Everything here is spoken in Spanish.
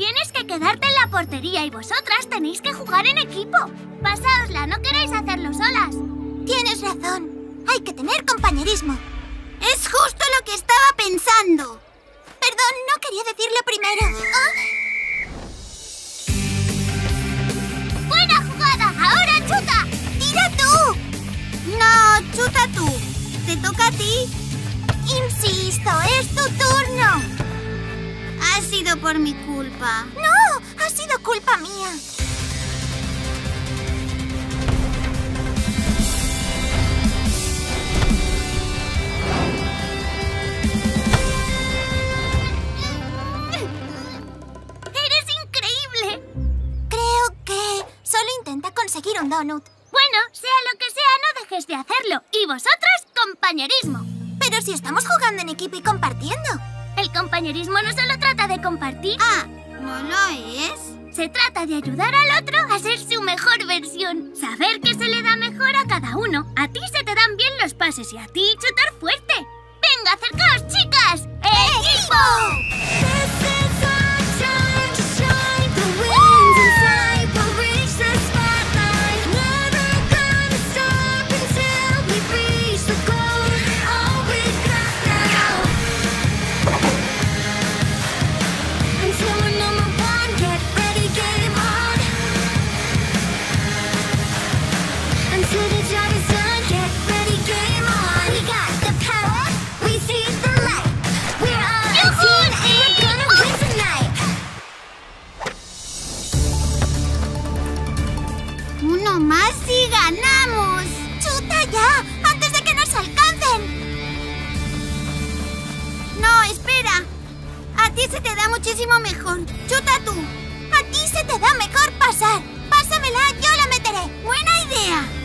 Tienes que quedarte en la portería y vosotras tenéis que jugar en equipo. Pasaosla, no queréis hacerlo solas. Tienes razón. Hay que tener compañerismo. Es justo lo que estaba pensando. Perdón, no quería decirlo primero. ¿Ah? ¡Buena jugada! ¡Ahora chuta! ¡Tira tú! No, chuta tú. Te toca a ti. Insisto, es tu turno. Ha sido por mi culpa. No, ha sido culpa mía. Intenta conseguir un donut. Bueno, sea lo que sea, no dejes de hacerlo. Y vosotras, compañerismo. Pero si estamos jugando en equipo y compartiendo. El compañerismo no solo trata de compartir. Ah, ¿no lo es? Se trata de ayudar al otro a ser su mejor versión. Saber que se le da mejor a cada uno. A ti se te dan bien los pases y a ti chutar fuerte. ¡Venga, acercaos, chicas! ¡Equipo! ¡Más si ganamos! ¡Chuta ya! ¡Antes de que nos alcancen! No, espera. A ti se te da muchísimo mejor. ¡Chuta tú! A ti se te da mejor pasar. Pásamela, yo la meteré. ¡Buena idea!